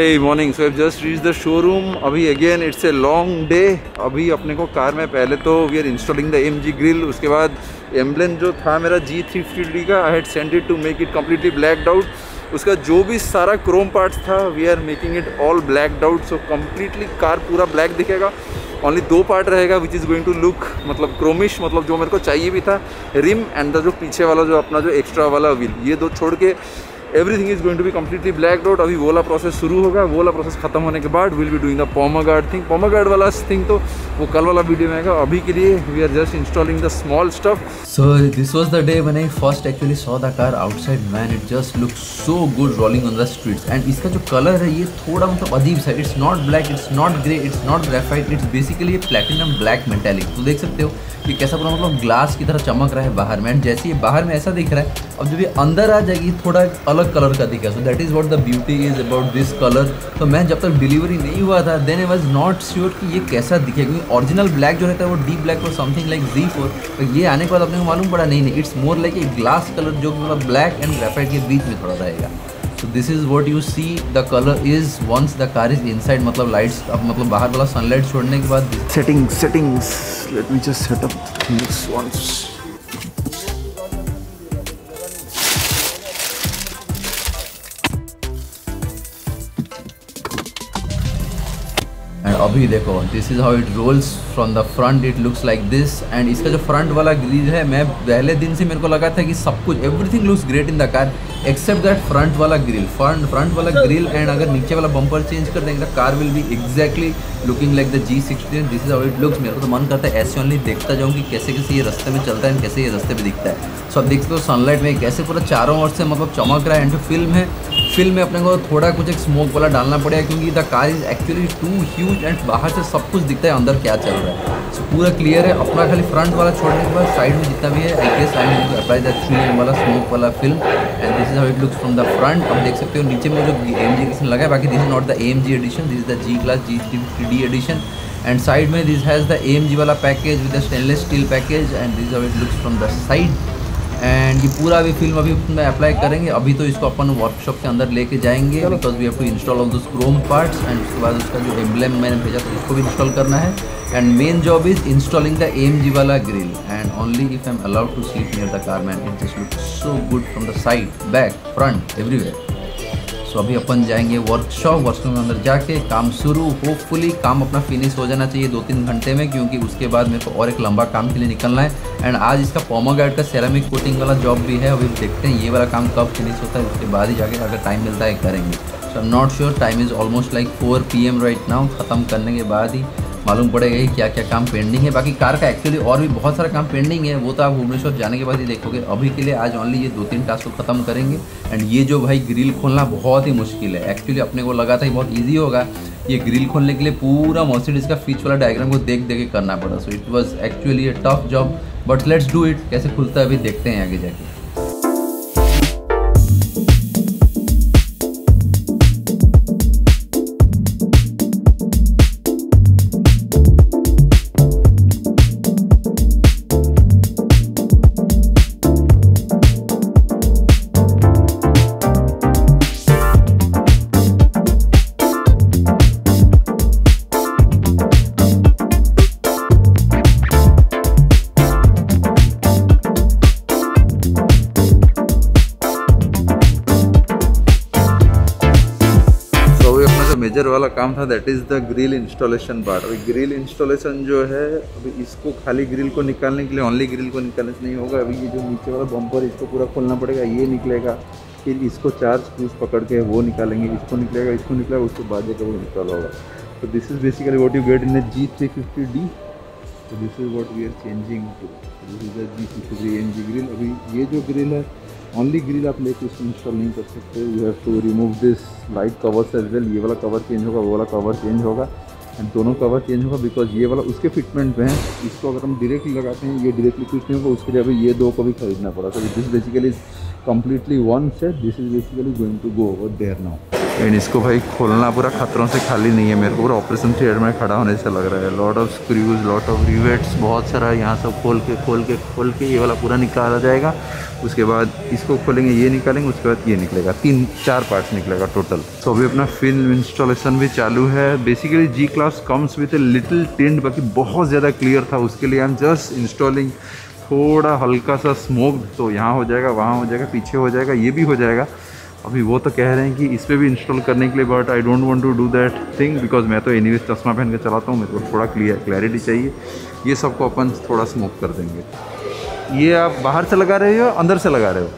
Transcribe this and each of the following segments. Hey morning, so I've just reached the showroom. अभी again it's a long day. अभी अपने को car में पहले तो we are installing the AMG grill. उसके बाद एम्ब्लेम जो था मेरा G350D का I had sent it to make it completely blacked out. उसका जो भी सारा क्रोम पार्ट्स था we are making it all blacked out. So completely car पूरा ब्लैक दिखेगा. Only दो पार्ट रहेगा which is going to look मतलब क्रोमिश, मतलब जो मेरे को चाहिए भी था रिम एंड द जो पीछे वाला जो अपना जो एक्स्ट्रा वाला व्हील, ये दो छोड़ के everything is going to be completely black out. अभी वोला प्रोसेस शुरू होगा. वोला प्रोसेस खत्म होने के बाद will be doing the palmer guard thing. Palmer guard वाला थिंग तो वो कल वाला वीडियो में आएगा. अभी के लिए we are just installing the small stuff. So this was the day when I first actually saw the car outside. Man it just look so good rolling on the streets. And इसका जो colour है ये थोड़ा मतलब अजीब सा. It's not black, it's not grey, it's not graphite, it's basically platinum black metallic. तो देख सकते हो कि कैसा पूरा मतलब ग्लास की तरह चमक रहा है बाहर में. एंड जैसे ये बाहर में ऐसा दिख रहा है, अब जब ये अंदर आ जाएगी थोड़ा अलग कलर का दिखा. So that is what the beauty is about this colour. तो मैं जब तक डिलीवरी नहीं हुआ था then I was not sure कि ये कैसा दिखेगा, क्योंकि ओरिजिनल ब्लैक जो रहता है वो डीप ब्लैक और समथिंग लाइक G4. ये आने के बाद अपने को मालूम पड़ा नहीं, it's more like a glass colour जो मतलब ब्लैक एंड ग्रेफाइट के बीच में थोड़ा रहेगा. So this is what you see the colour is once the car is inside. मतलब लाइट्स अब मतलब बाहर वाला सनलाइट छोड़ने के बाद settings let me just set up this once. And अभी देखो this is how it rolls from the front. It looks like this. And इसका जो फ्रंट वाला ग्रिल है, मैं पहले दिन से मेरे को लगा था कि सब कुछ everything looks great in the car except that front वाला ग्रिल. फ्रंट वाला ग्रिल एंड अगर नीचे वाला बम्पर चेंज कर देंगे the car will be exactly looking like the G63. This is how it looks. मेरे को तो मन करता है ऐसे ओनली देखता जाऊँ कि कैसे कैसे ये रास्ते में चलता है एंड कैसे ये रास्ते में दिखता है. सो आप देखते हो सनलाइट में कैसे पूरा चारों ओर से मतलब चमक रहा है. एंड जो फिल्म में अपने को थोड़ा कुछ एक स्मोक वाला डालना पड़ेगा, क्योंकि the car is actually too huge and बाहर से सब कुछ दिखता है अंदर क्या चल रहा है. सो पूरा क्लियर है अपना. खाली फ्रंट वाला छोड़ने के बाद साइड में जितना भी है I guess I need to apply that 3M वाला स्मोक वाला film. And this is how it looks from the front. आप देख सकते हो नीचे में जो AMG एडिशन लगा है, बाकी this is not the AMG edition, this is the G350D edition. And side में दिस हैज़ द AMG वाला package with the stainless steel package. And this is how it looks from the side. And ये पूरा भी film अभी उसमें apply करेंगे. अभी तो इसको अपन वर्कशॉप के अंदर लेके जाएंगे because we have to install all those chrome parts. And उसके बाद उसका जो एम्ब्लेम मैंने भेजा था उसको भी इंस्टॉल करना है. And main job is installing the AMG वाला grill. And only if I am allowed to sleep near the car man. It just looks so good from the side, back, front, everywhere. So अभी अपन जाएंगे workshop के अंदर जाके काम शुरू. Hopefully काम अपना फिनिश हो जाना चाहिए 2-3 घंटे में, क्योंकि उसके बाद मेरे को और एक लंबा काम के लिए निकलना है. एंड आज इसका पॉमर गार्ड का सेरामिक कोटिंग वाला जॉब भी है. अभी देखते हैं ये वाला काम कब फिनिश होता है, उसके बाद ही जाके अगर टाइम मिलता है करेंगे. So I am not sure. Time is almost like 4 PM right now. ख़त्म करने के बाद ही मालूम पड़ेगा कि क्या क्या काम पेंडिंग है. बाकी कार का एक्चुअली और भी बहुत सारा काम पेंडिंग है, वो तो आप भुवनेश्वर जाने के बाद ही देखोगे. अभी के लिए आज ओनली ये 2-3 टास्क को ख़त्म करेंगे. एंड ये जो भाई ग्रिल खोलना बहुत ही मुश्किल है. एक्चुअली अपने को लगा था कि बहुत ईजी होगा. ये ग्रिल खोलने के लिए पूरा मर्सिडीज का फीच वाला डायग्राम को देख के करना पड़ा. So it was actually a tough job, but let's do it. कैसे खुलता है अभी देखते हैं आगे जाके. मेजर वाला काम था that is the grill installation part. अभी ग्रिल इंस्टॉलेशन जो है, अभी इसको खाली ग्रिल को निकालने के लिए ओनली ग्रिल को निकालने से नहीं होगा. अभी ये जो नीचे वाला बम्पर इसको पूरा खोलना पड़ेगा, ये निकलेगा, फिर इसको 4 स्क्रूज पकड़ के वो निकालेंगे, इसको निकलेगा, उसके बाद जाकर वो इंस्टॉल होगा. तो this is basically what you get in a G350D. तो this is what we are changing to. This is a G63 AMG grill. अभी ये जो ग्रिल है ओनली ग्रिल आप लेके इसको इंस्टॉल नहीं कर सकते. You have to remove this light covers as well. ये वाला कवर चेंज होगा, वो वाला कवर चेंज होगा, एंड दोनों कवर चेंज होगा बिकॉज ये वाला उसके फिटमेंट में है. इसको अगर हम डायरेक्टली लगाते हैं, ये डायरेक्टली कुछ नहीं होगा. उसके लिए अभी ये 2 को भी खरीदना पड़ा. तो this basically completely one set. This is basically going to go over there now. And इसको भाई खोलना पूरा खतरों से खाली नहीं है, मेरे को पूरा ऑपरेशन थिएटर में खड़ा होने से लग रहा है। Lot of screws, lot of rivets, बहुत सारा यहाँ सब खोल के ये वाला पूरा निकाला जाएगा। उसके बाद इसको खोलेंगे, ये निकालेंगे, उसके बाद ये निकलेगा, 3-4 पार्ट्स निकलेगा टोटल। तो अभी अपना फिल्म इंस्टॉलेशन भी चालू है। Basically G class comes with a little tint, बाकी बहुत ज़्यादा क्लियर था, उसके लिए आई एम जस्ट इंस्टॉलिंग थोड़ा हल्का सा स्मोक। तो यहाँ हो जाएगा, वहाँ हो जाएगा, पीछे हो जाएगा, ये भी हो जाएगा। अभी वो तो कह रहे हैं कि इस पर भी इंस्टॉल करने के लिए, but I don't want to do that thing because मैं तो एनीवेज चश्मा पहन के चलाता हूँ, मेरे को थोड़ा क्लैरिटी चाहिए। ये सबको अपन थोड़ा स्मोक कर देंगे। ये आप बाहर से लगा रहे हो, अंदर से लगा रहे हो?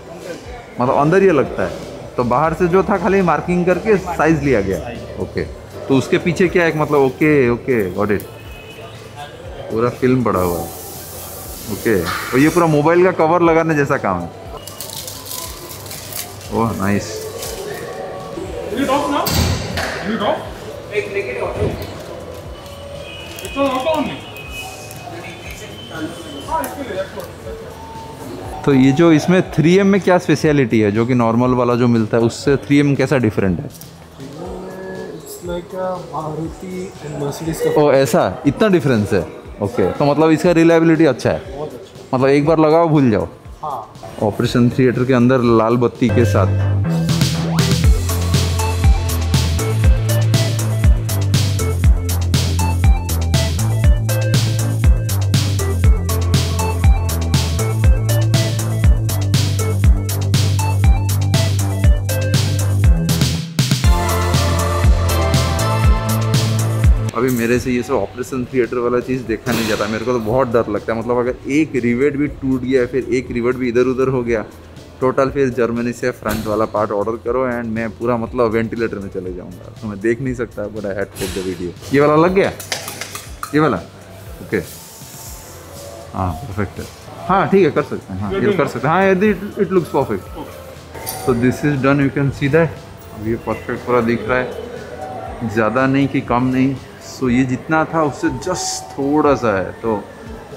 मतलब अंदर ये लगता है, तो बाहर से जो था खाली मार्किंग करके साइज़ लिया गया। ओके, तो उसके पीछे क्या है मतलब? Okay got it. पूरा फिल्म पड़ा हुआ है। ओके, और ये पूरा मोबाइल का कवर लगाने जैसा काम है। Oh nice. तो ये जो इसमें 3M में क्या स्पेशलिटी है जो कि नॉर्मल वाला जो मिलता है उससे 3M कैसा डिफरेंट है? ओ ऐसा, इतना डिफरेंस है? ओके, तो मतलब इसका रिलायबिलिटी अच्छा है, बहुत अच्छा। मतलब एक बार लगाओ भूल जाओ। ऑपरेशन थिएटर के अंदर लाल बत्ती के साथ। अभी मेरे से ये सब ऑपरेशन थिएटर वाला चीज़ देखा नहीं जाता, मेरे को तो बहुत डर लगता है। मतलब अगर एक रिवेट भी टूट गया, फिर एक रिवेट भी इधर उधर हो गया टोटल, फिर जर्मनी से फ्रंट वाला पार्ट ऑर्डर करो एंड मैं पूरा मतलब वेंटिलेटर में चले जाऊंगा। तो मैं देख नहीं सकता, but I had to the video. ये वाला लग गया, ये वाला? ओके, हाँ परफेक्ट है। हाँ ठीक है, कर सकते हैं। हाँ ये कर सकते हैं। हाँ यदि इट लुक्स परफेक्ट। तो this is done, you can see that. ये परफेक्ट पूरा दिख रहा है, ज़्यादा नहीं कि कम नहीं। सो ये जितना था उससे जस्ट थोड़ा सा है, तो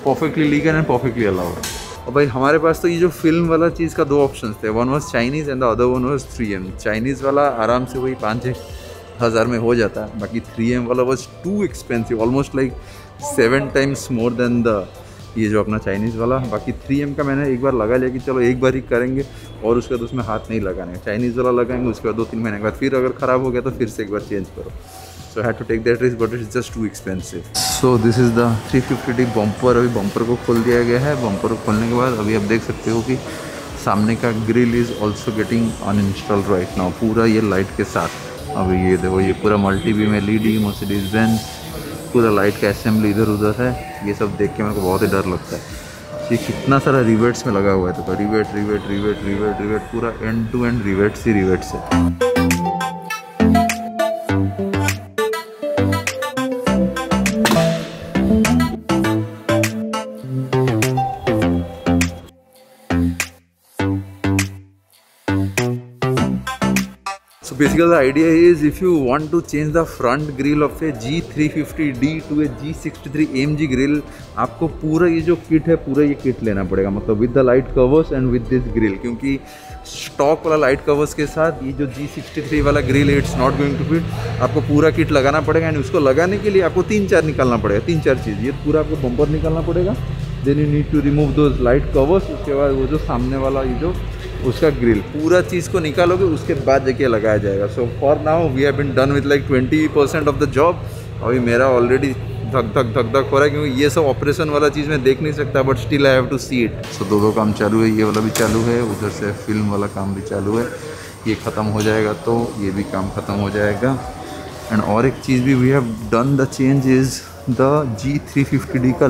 perfectly legal and perfectly allowed है। और भाई हमारे पास तो ये जो फिल्म वाला चीज़ का दो ऑप्शन थे, one was Chinese and the other one was 3M। Chinese वाला आराम से वही 5-6 हज़ार में हो जाता है, बाकी 3M वाला was too expensive, almost like 7 times more than the ये जो अपना चाइनीज़ वाला। बाकी 3M का मैंने एक बार लगा लिया कि चलो एक बार ही करेंगे और उसके बाद उसमें हाथ नहीं लगाने। चाइनीज़ वाला लगाएंगे, उसके बाद 2-3 महीने के बाद फिर अगर ख़राब हो गया तो फिर से एक बार चेंज करो। So I had to take that risk, but it's just too expensive. So this is the 350D bumper. अभी बम्पर को खोल दिया गया है। बम्पर को खोलने के बाद अभी आप देख सकते हो कि सामने का grill is also getting uninstalled right now, पूरा ये लाइट के साथ। अभी ये देखो, ये पूरा multi beam LED Mercedes Benz, पूरा लाइट का असेंबली इधर उधर है। ये सब देख के मेरे को बहुत ही डर लगता है। ये कितना सारा रिवेट्स में लगा हुआ है, तो rivet rivet rivet rivet rivet, पूरा एंड टू एंड रिवेट्स ही रिवेट्स है। Basically the idea is if you want to change the front grill of a G350D to a G63 AMG grill, आपको पूरा ये जो किट है पूरा ये किट लेना पड़ेगा, मतलब with the light covers and with this grill. क्योंकि स्टॉक वाला लाइट कवर्स के साथ ये जो G63 वाला ग्रिल है it's not going to fit. आपको पूरा किट लगाना पड़ेगा एंड उसको लगाने के लिए आपको 3-4 निकालना पड़ेगा, 3-4 चीज़। ये पूरा आपको बम्पर निकालना पड़ेगा, then you need to remove those light covers. उसके बाद वो जो सामने वाला ये जो उसका ग्रिल, पूरा चीज़ को निकालोगे उसके बाद जाके लगाया जाएगा। So for now we have been done with like 20% off the job. अभी मेरा ऑलरेडी धक धक हो रहा है क्योंकि ये सब ऑपरेशन वाला चीज़ मैं देख नहीं सकता, but still I have to see it. So दो काम चालू है, ये वाला भी चालू है, उधर से फिल्म वाला काम भी चालू है। ये ख़त्म हो जाएगा तो ये भी काम ख़त्म हो जाएगा। एंड और एक चीज़ भी we have done, the change is the G350D का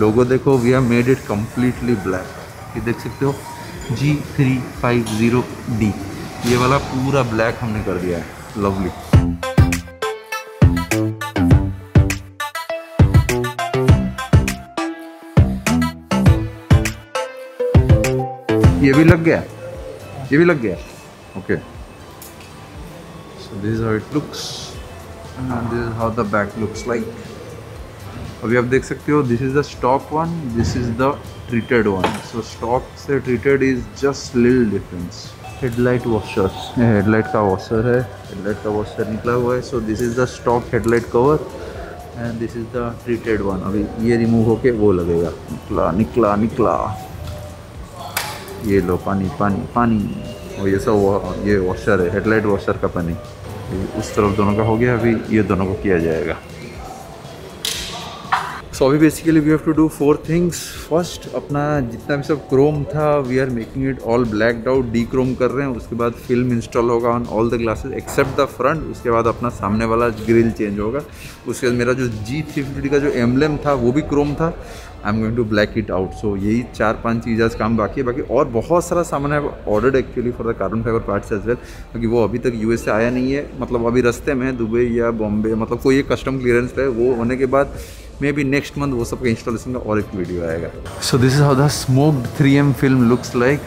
लोगो देखो, we have made it completely black. ये देख सकते हो G350D, ये वाला पूरा ब्लैक हमने कर दिया है। लवली। ये भी लग गया, ये भी लग गया। Okay, so this is how it looks and this is how the back looks like. अभी आप देख सकते हो this is the stock one, this is the treated one. So stock से treated is just little difference. Headlight washer, headlight का washer है, headlight का washer निकला हुआ है। So this is the stock headlight cover and this is the treated one. अभी ये remove होके वो लगेगा, निकला निकला निकला, ये लो पानी पानी पानी। और ये सब ये वॉशर है, हेडलाइट वॉशर का पानी उस तरफ दोनों का हो गया। अभी ये दोनों को किया जाएगा। सो अभी basically we have to do 4 things. First, अपना जितना भी सब क्रोम था we are making it all blacked out, de chrome कर रहे हैं। उसके बाद फिल्म इंस्टॉल होगा on all the glasses except the front. उसके बाद अपना सामने वाला ग्रिल चेंज होगा। उसके बाद मेरा जो G350 का जो एम्ब्लेम था वो भी क्रोम था, I am going to black it out. So यही 4-5 चीज़ आज काम बाकी है। बाकी और बहुत सारा सामान है ordered actually for the carbon fibre parts as well, क्योंकि वो अभी तक यूएस से आया नहीं है। मतलब अभी रास्ते में है, दुबई या बॉम्बे, मतलब कोई एक कस्टम क्लियरेंस है। वो होने के बाद मे बी नेक्स्ट मंथ वो सब का इंस्टॉलेशन का और एक वीडियो आएगा। So this is how the smoked 3M film looks like.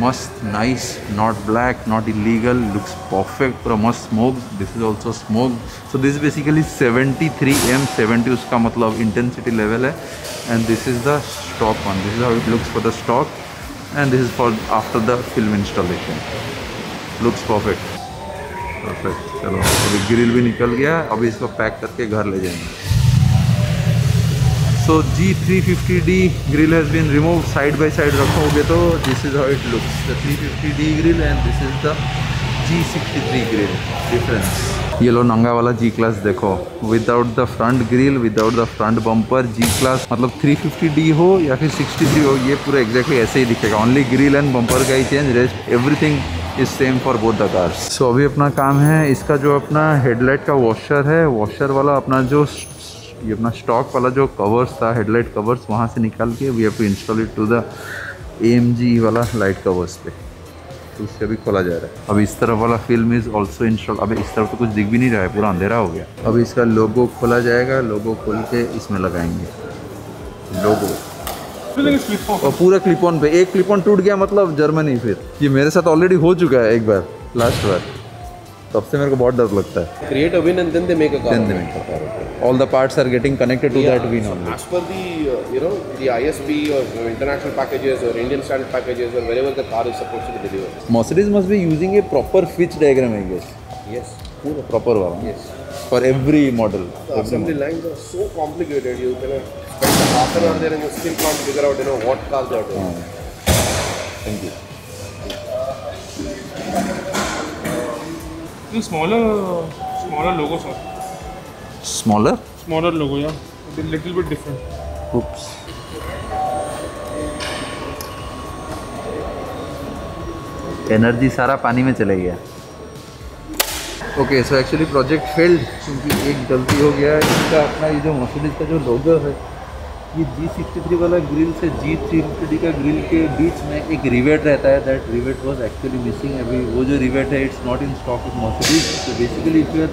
मस्त, nice, not black, not illegal, looks perfect, पूरा मस्त smoke. This is also smoke. So this basically 73M 70 उसका मतलब इंटेंसिटी लेवल है। And this is the stock one, this is how it looks for the stock and this is for after the film installation. Looks perfect perfect. चलो अभी grill भी निकल गया, अभी इसको पैक करके घर ले जाएंगे। सो G350D grill has been removed, side by side रखोगे तो this is how it looks, the 350D grill and this is the G63 grill difference। ये लो नंगा वाला G class देखो, without the front grill, without the front bumper, G class मतलब 350D हो या फिर 63 हो ये पूरा exactly ऐसे ही दिखेगा। only grill and bumper का ही change, rest everything is same for both the cars. So अभी अपना काम है इसका जो अपना हेडलाइट का वॉशर है, वॉशर वाला अपना जो ये अपना स्टॉक वाला जो कवर्स था हेडलाइट कवर्स वहाँ से निकाल के we have to install it to the AMG वाला लाइट कवर्स पे, तो उससे भी खोला जा रहा है। अब इस तरफ वाला फिल्म इज़ ऑल्सो इंस्टॉल। अब इस तरफ तो कुछ दिख भी नहीं रहा है, पूरा अंधेरा हो गया। अब इसका लोगो खोला जाएगा, लोगो खोल के इसमें लगाएंगे लोगो। और पूरा क्लिप ऑन पे, एक क्लिप ऑन टूट गया मतलब जर्मनी। फिर ये मेरे साथ ऑलरेडी हो चुका है एक बार, लास्ट बार, तब से मेरे को बहुत डर लगता है। Create a win and then they make a car. All the parts are getting connected to that win only. As per the you know the ISP or international packages or Indian standard packages or wherever the car is supposed to be delivered. Mercedes must be using a proper fitch diagram, I guess. Yes, a proper one. Yes. For every model. The assembly lines are so complicated. You can spend half an hour there and you still can't figure out you know what car they are doing. Thank you. smaller logo sir, smaller logo, yeah, a little bit different. Oops, energy सारा पानी में चले गया। Okay, so actually project failed क्योंकि एक गलती हो गया है। इसका अपना ये जो मर्सिडीज का जो लोगो है ये G63 वाला ग्रिल से G350D का ग्रिल के बीच में एक रिवेट रहता है, that rivet was actually missing. अभी वो जो रिवेट है it's not in stock with Mercedes. So basically if you are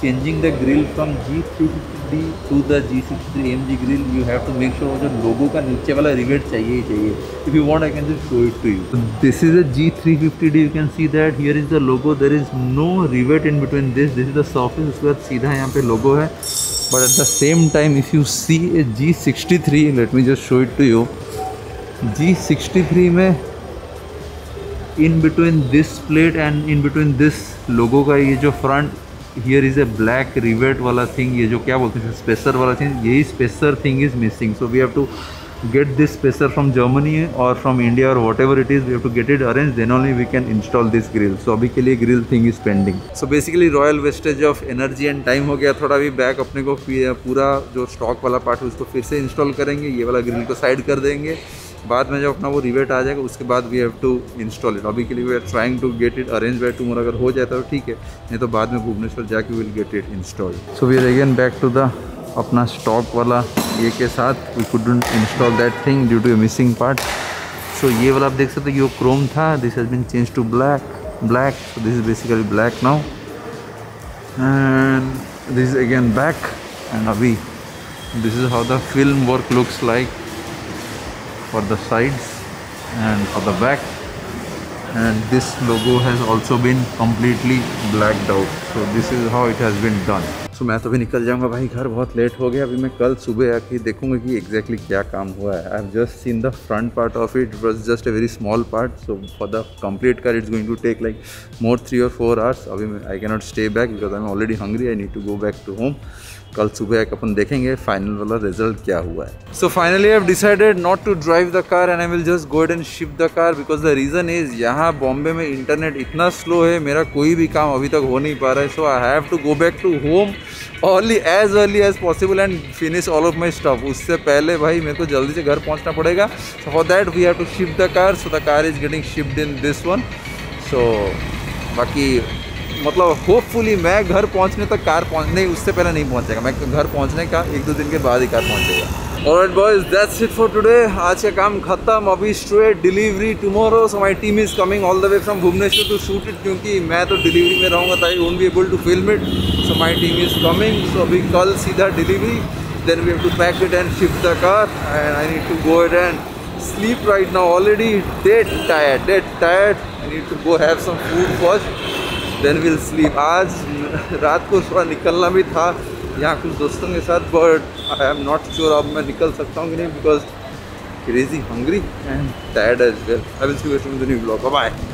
changing the grill from G350D to the G63 AMG grill you have to make sure वो जो लोगों का नीचे वाला रिवेट चाहिए ही चाहिए। If you want I can just show it to you. This is a G350D, you can see that here is the logo, there is no rivet in between this, this is the surface. उसके बाद सीधा यहाँ पे लोगो है। But at the same time, if you see a G63, let me just show it to you. G63 में in between this plate and in between this logo का ये जो front here is a black rivet वाला thing, ये जो क्या बोलते हैं spacer वाला thing, यही spacer thing is missing. So we have to get this spacer from Germany or from India or whatever it is, we have to get it arranged, then only we can install this grill. So अभी के लिए grill thing is pending. So basically royal wastage of energy and time हो गया थोड़ा भी। Back अपने को पूरा जो stock वाला part है उसको फिर से install करेंगे, ये वाला grill को side कर देंगे, बाद में जब अपना वो रिवेट आ जाएगा उसके बाद we have to install it. अभी के लिए we are trying to get it arrange by tomorrow, अगर हो जाता है तो ठीक है, नहीं तो बाद में भुवनेश्वर जाके will get it installed. So we are again back to the अपना स्टॉक वाला ये के साथ, we couldn't install that thing due to a missing part. So ये वाला आप देख सकते हो ये क्रोम था, this has been change to black, this is basically black now and this is again back. And अभी this is how the film work looks like for the sides and for the back. And this logo has also been completely blacked out. So this is how it has been done. So मैं तो भी निकल जाऊंगा भाई घर, बहुत late हो गया। अभी मैं कल सुबह आके देखूंगा कि एग्जैक्टली क्या काम हुआ है। I have just seen the front part of it, was just a very small part. So for the complete car it's going to take like more 3 और 4 आवर्स। अभी I can not stay back because I am already hungry, I need to go back to home. कल सुबह एक अपन देखेंगे final वाला result क्या हुआ है। So finally I have decided not to drive the car and I will just go and shift the car because the reason is यहाँ बॉम्बे में इंटरनेट इतना स्लो है, मेरा कोई भी काम अभी तक हो नहीं पा रहा है। So I have to go back to home early as possible and finish all of my stuff. उससे पहले भाई मेरे को जल्दी से घर पहुँचना पड़ेगा। So for that we have to shift the car. So the car is getting shift in this one. So बाकी मतलब होपफुली मैं घर पहुंचने तक कार पहुंचने उससे पहले नहीं पहुंचेगा, मैं घर पहुंचने का 1-2 दिन के बाद ही कार पहुंचेगा। Alright boys, that's it for today. आज का काम खत्म। अभी straight delivery tomorrow. So my team is coming all the way from Bhubaneswar to shoot it, क्योंकि मैं तो डिलीवरी में रहूँगा तो I won't be able to film it. So my team is coming. So अभी कल सीधा delivery, then we have to pack it and shift the car and I need to go it and sleep right now. Already dead tired. I need to go have some food first, then will sleep. आज रात को थोड़ा निकलना भी था यहाँ कुछ दोस्तों के साथ, but I am not sure अब मैं निकल सकता हूँ कि नहीं, because crazy hungry and tired as well. I will see you in the new blog. Bye.